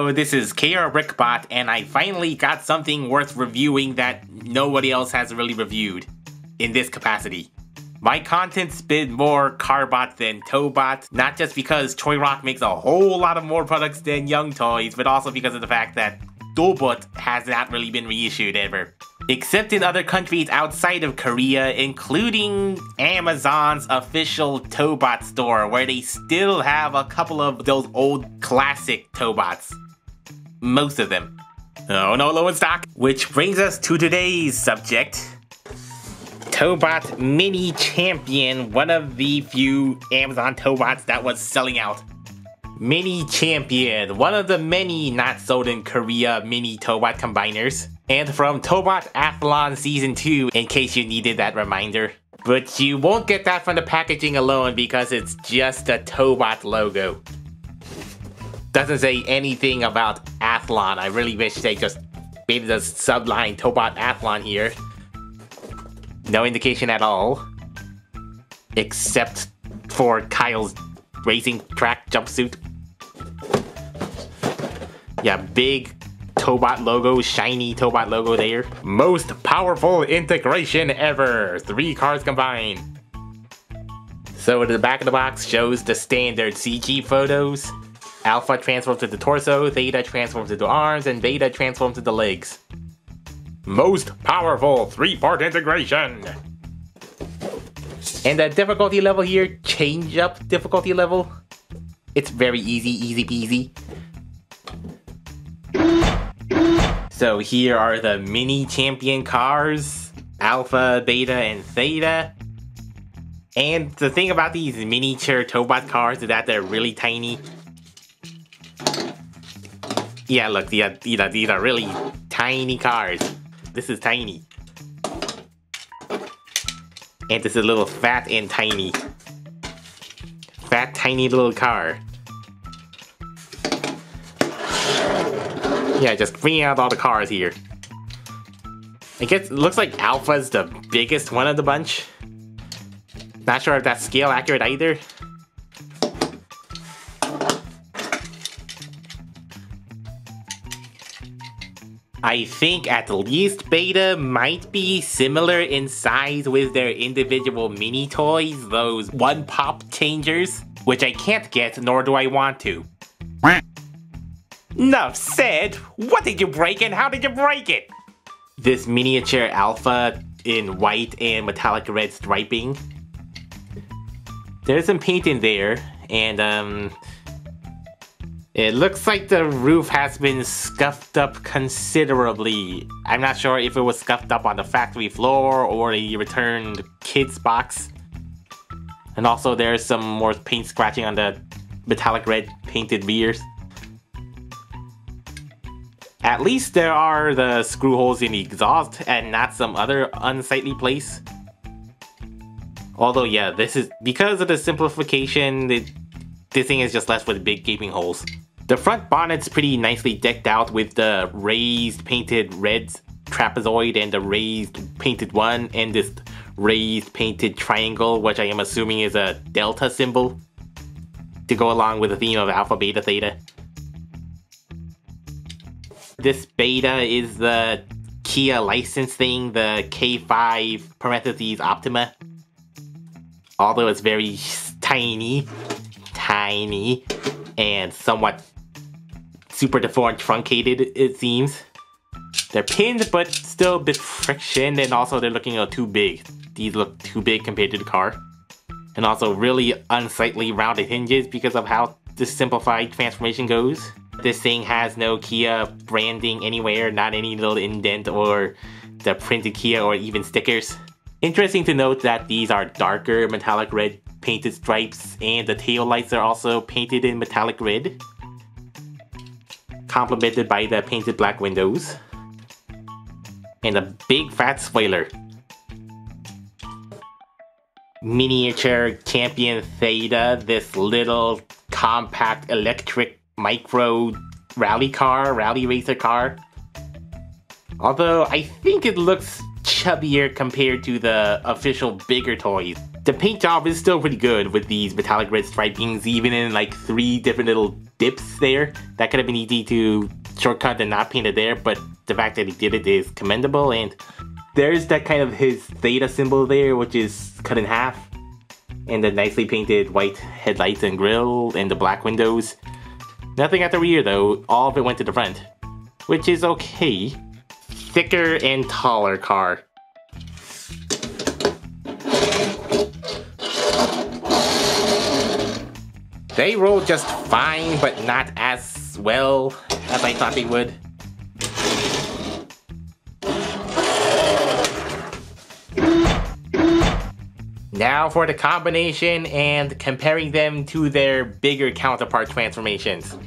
Hello, this is KRBrickBot, and I finally got something worth reviewing that nobody else has really reviewed in this capacity. My content's been more Carbot than Tobot, not just because Toy Rock makes a whole lot of more products than Young Toys, but also because of the fact that Tobot has not really been reissued ever. Except in other countries outside of Korea, including Amazon's official Tobot store, where they still have a couple of those old classic Tobots. Most of them. Oh no, low in stock! Which brings us to today's subject. Tobot Mini Champion, one of the few Amazon Tobots that was selling out. Mini Champion, one of the many not sold in Korea mini Tobot combiners. And from Tobot Athlon Season 2, in case you needed that reminder. But you won't get that from the packaging alone because it's just a Tobot logo. Doesn't say anything about Athlon. I really wish they just made the subline Tobot Athlon here. No indication at all. Except for Kyle's racing track jumpsuit. Yeah, big Tobot logo, shiny Tobot logo there. Most powerful integration ever! 3 cars combined. So the back of the box shows the standard CG photos. Alpha transforms into torso, Theta transforms into arms, and Beta transforms into legs. Most powerful 3-part integration! And the difficulty level here, change up difficulty level. It's very easy peasy. So here are the mini champion cars, Alpha, Beta, and Theta. And the thing about these miniature Tobot cars is that they're really tiny. Yeah, look, these are really tiny cars. This is tiny. And this is a little fat and tiny. Fat, tiny little car. Yeah, just bringing out all the cars here. I guess it looks like Alpha's the biggest one of the bunch. Not sure if that's scale accurate either. I think at least Beta might be similar in size with their individual mini toys, those one-pop changers, which I can't get, nor do I want to. Enough said! What did you break and how did you break it? This miniature Alpha in white and metallic red striping. There's some paint in there, and it looks like the roof has been scuffed up considerably. I'm not sure if it was scuffed up on the factory floor or the returned kids box. And also there's some more paint scratching on the metallic red painted rears. At least there are the screw holes in the exhaust and not some other unsightly place. Although yeah, this is because of the simplification, this thing is just left with big gaping holes. The front bonnet's pretty nicely decked out with the raised painted red trapezoid and the raised painted one and this raised painted triangle, which I am assuming is a delta symbol to go along with the theme of Alpha, Beta, Theta. This Beta is the Kia license thing, the K5 parentheses Optima. Although it's very tiny, and somewhat super deformed, truncated, it seems. They're pinned, but still a bit friction, and also they're looking too big. These look too big compared to the car. And also really unsightly rounded hinges because of how this simplified transformation goes. This thing has no Kia branding anywhere, not any little indent or the printed Kia or even stickers. Interesting to note that these are darker metallic red painted stripes and the taillights are also painted in metallic red, complemented by the painted black windows. And a big fat spoiler. Miniature Champion Theta, this little compact electric micro rally racer car. Although I think it looks chubbier compared to the official bigger toys. The paint job is still pretty good with these metallic red stripings, even in like 3 different little dips there. That could have been easy to shortcut and not paint it there, but the fact that he did it is commendable. And there's that kind of his theta symbol there, which is cut in half, and the nicely painted white headlights and grill and the black windows. Nothing at the rear though, all of it went to the front, which is okay. Thicker and taller car. They roll just fine, but not as well as I thought they would. Now for the combination and comparing them to their bigger counterpart transformations.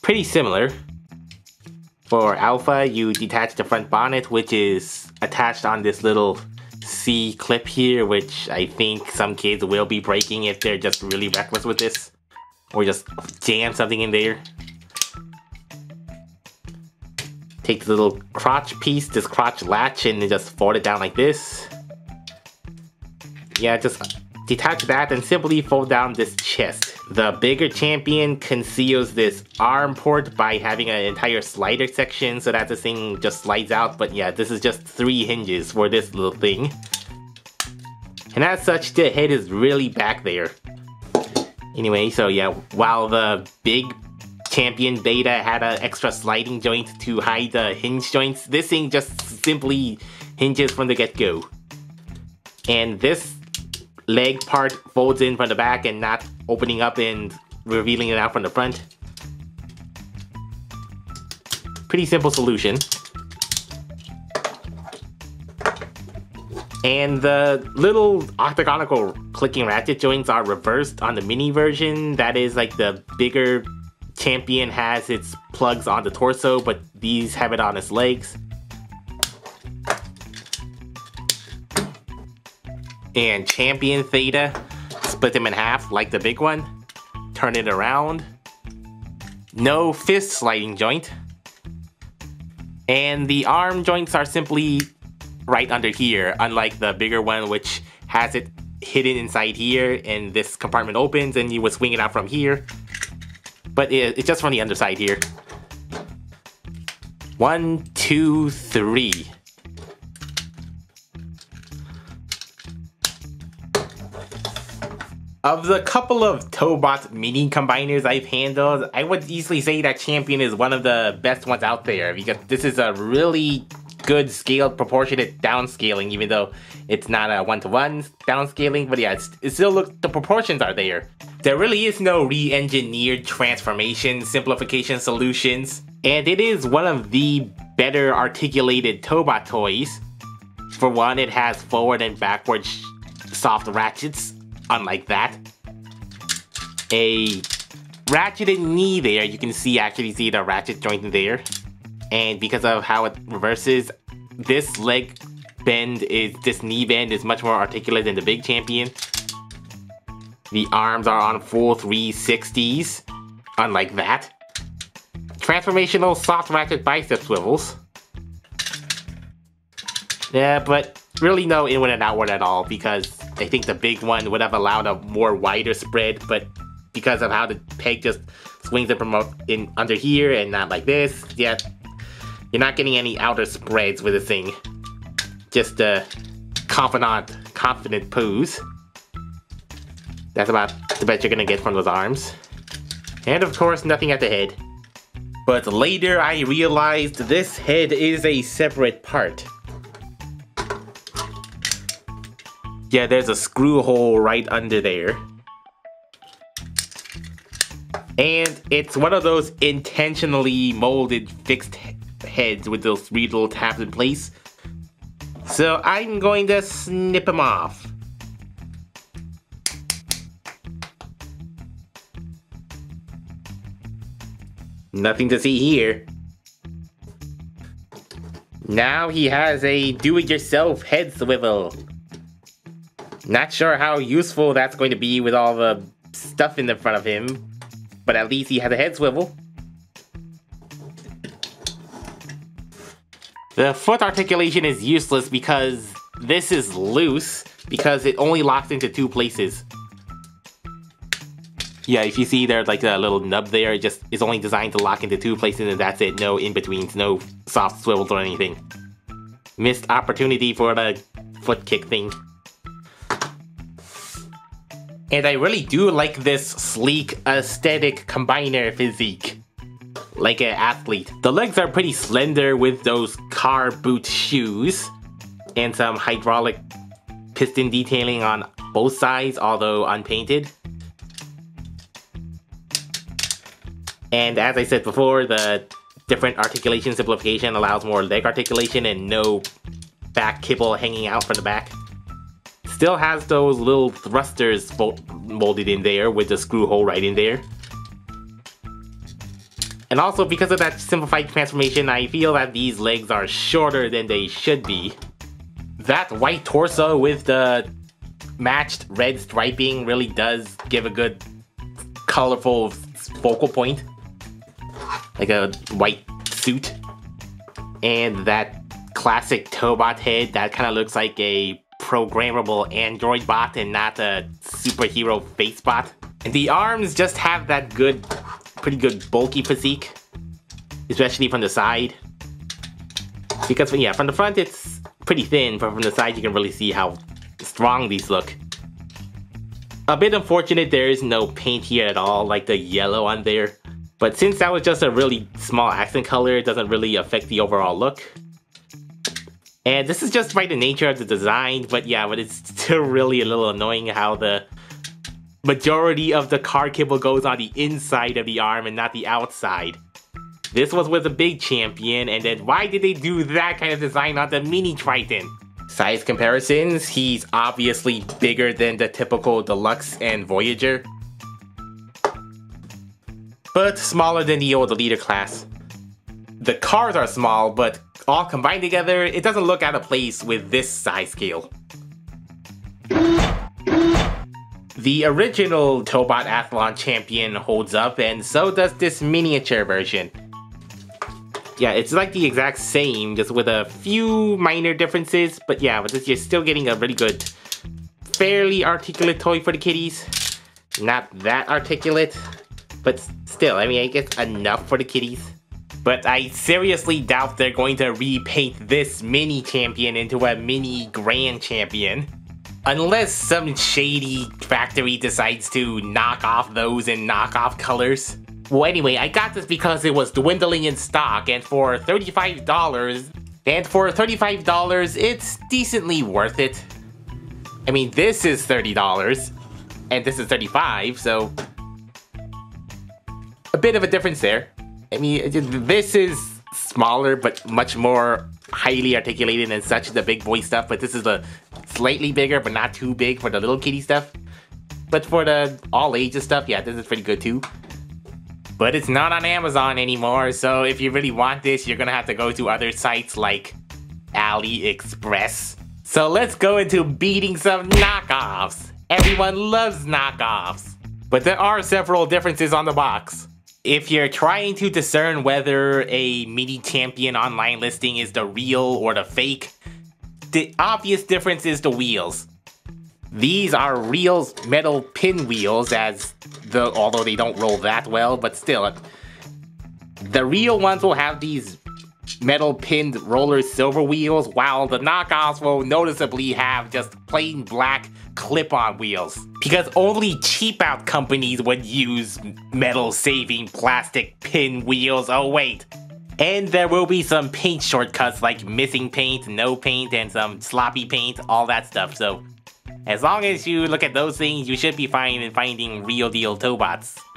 Pretty similar. For Alpha, you detach the front bonnet, which is attached on this little C clip here, which I think some kids will be breaking if they're just really reckless with this, or just jam something in there. Take the little crotch piece, this crotch latch, and just fold it down like this. Yeah, just detach that and simply fold down this chest. The bigger Champion conceals this arm port by having an entire slider section so that this thing just slides out, but yeah, this is just 3 hinges for this little thing. And as such, the head is really back there. Anyway, so yeah, while the big Champion Beta had an extra sliding joint to hide the hinge joints, this thing just simply hinges from the get-go. And this leg part folds in from the back and not opening up and revealing it out from the front. Pretty simple solution. And the little octagonal clicking ratchet joints are reversed on the mini version. That is, like, the bigger Champion has its plugs on the torso, but these have it on its legs. And Champion Theta, split them in half like the big one, turn it around, no fist sliding joint, and the arm joints are simply right under here, unlike the bigger one, which has it hidden inside here, and this compartment opens and you would swing it out from here, but it's just from the underside here. 1, 2, 3. Of the couple of Tobot mini combiners I've handled, I would easily say that Champion is one of the best ones out there, because this is a really good scaled, proportionate downscaling, even though it's not a one-to-one downscaling, but yeah, it still looks, the proportions are there. There really is no re-engineered transformation, simplification solutions, and it is one of the better articulated Tobot toys. For one, it has forward and backward soft ratchets, unlike that. A ratcheted knee there, you can actually see the ratchet joint in there. And because of how it reverses, this leg bend is, this knee bend is much more articulate than the big Champion. The arms are on full 360s, unlike that. Transformational soft ratchet bicep swivels. Yeah, but really no inward and outward at all, because I think the big one would have allowed a more wider spread, but because of how the peg just swings it from in under here and not like this, yeah, you're not getting any outer spreads with this thing. Just a confident pose. That's about the best you're gonna get from those arms. And of course, nothing at the head. But later I realized this head is a separate part. Yeah, there's a screw hole right under there. And it's one of those intentionally molded fixed heads with those 3 little tabs in place. So I'm going to snip them off. Nothing to see here. Now he has a do-it-yourself head swivel. Not sure how useful that's going to be with all the stuff in the front of him, but at least he has a head swivel. The foot articulation is useless because this is loose, because it only locks into 2 places. Yeah, if you see there's like a little nub there, it just is only designed to lock into two places and that's it. No in-betweens, no soft swivels or anything. Missed opportunity for the foot kick thing. And I really do like this sleek, aesthetic combiner physique. Like an athlete. The legs are pretty slender with those car boot shoes. And some hydraulic piston detailing on both sides, although unpainted. And as I said before, the different articulation simplification allows more leg articulation and no back kibble hanging out from the back. Still has those little thrusters molded in there with the screw hole right in there. And also because of that simplified transformation, I feel that these legs are shorter than they should be. That white torso with the matched red striping really does give a good colorful focal point. Like a white suit. And that classic Tobot head that kind of looks like a programmable android bot and not a superhero face bot. And the arms just have that good, pretty good bulky physique, especially from the side. Because yeah, from the front it's pretty thin, but from the side you can really see how strong these look. A bit unfortunate there is no paint here at all, like the yellow on there. But since that was just a really small accent color, it doesn't really affect the overall look. And this is just by the nature of the design, but yeah, but it's still really a little annoying how the majority of the car kibble goes on the inside of the arm and not the outside. This was with a big champion, and then why did they do that kind of design on the mini Triton? Size comparisons, he's obviously bigger than the typical Deluxe and Voyager. But smaller than the old Leader class. The cars are small, but all combined together, it doesn't look out of place with this size scale. The original Tobot Athlon Champion holds up, and so does this miniature version. Yeah, it's like the exact same, just with a few minor differences, but yeah, but this, you're still getting a really good, fairly articulate toy for the kitties. Not that articulate, but still, I mean, I guess enough for the kitties. But I seriously doubt they're going to repaint this mini champion into a mini grand champion. Unless some shady factory decides to knock off those and knock off colors. Well anyway, I got this because it was dwindling in stock and for $35, it's decently worth it. I mean, this is $30 and this is $35, so a bit of a difference there. I mean, this is smaller, but much more highly articulated and such, the big boy stuff, but this is a slightly bigger, but not too big for the little kitty stuff. But for the all ages stuff, yeah, this is pretty good too. But it's not on Amazon anymore, so if you really want this, you're gonna have to go to other sites like AliExpress. So let's go into beating some knockoffs. Everyone loves knockoffs, but there are several differences on the box. If you're trying to discern whether a mini champion online listing is the real or the fake, the obvious difference is the wheels. These are real metal pin wheels, although they don't roll that well, but still. The real ones will have these metal pinned roller silver wheels, while the knockoffs will noticeably have just plain black clip-on wheels. Because only cheap-out companies would use metal-saving plastic pin wheels. Oh wait! And there will be some paint shortcuts like missing paint, no paint, and some sloppy paint, all that stuff, so as long as you look at those things, you should be fine in finding real deal Tobots.